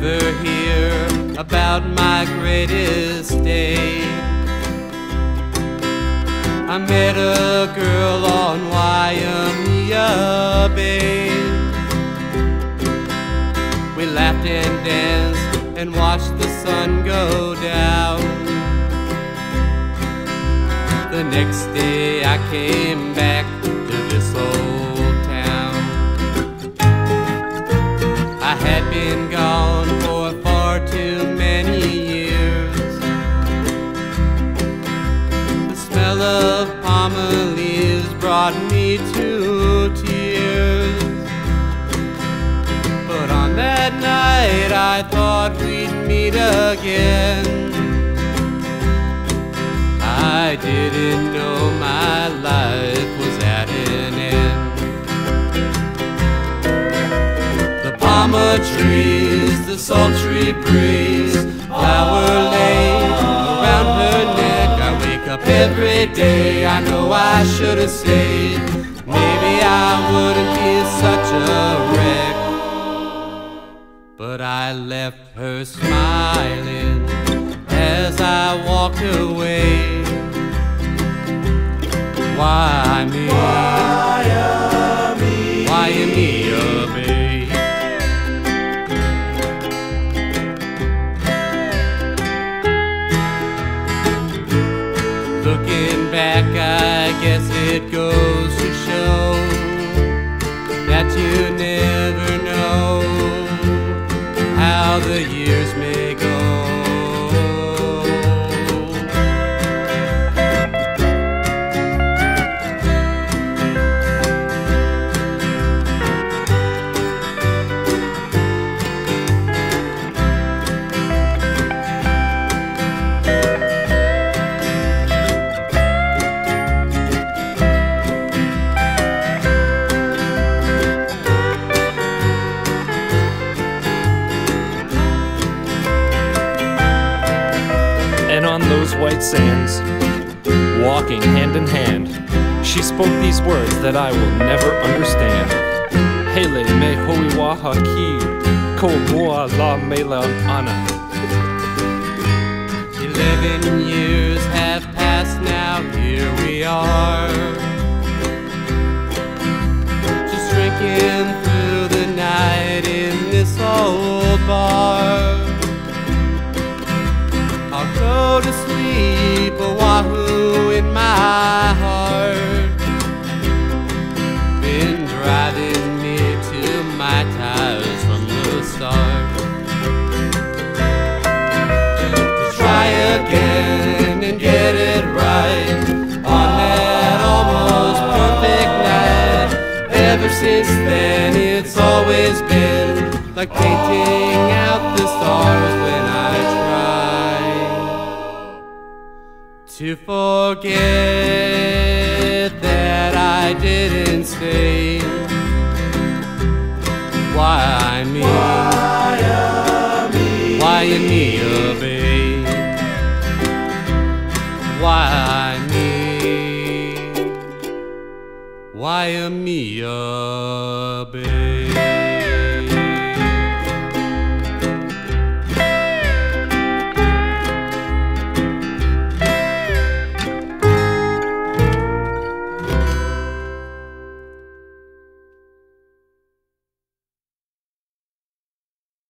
never hear about my greatest day. I met a girl on Waimea Bay. We laughed and danced and watched the sun go down. The next day I came back to this old town. I had been gone for far too many years. The smell of palm leaves brought me to tears. But on that night I thought we'd meet again. I didn't know my life was at an end. The palm trees, the sultry breeze, flower laid around her neck. I wake up every day, I know I should have stayed. Maybe I wouldn't be such a wreck. But I left her smiling as I walked away. Waimea Bay. Looking back, I guess it goes to show that you never know how the years may go. And on those white sands, walking hand in hand, she spoke these words that I will never understand. Hele me hoi waha ki, ko moa la mela ana. 11 years have passed now, here we are. Just drinking through the night in this old bar. I'll go to sleep, Oahu in my heart. Been driving me to my tires from the start. To try again and get it right on that almost perfect night. Ever since then it's always been like painting out the stars when I try to forget that I didn't stay. Waimea.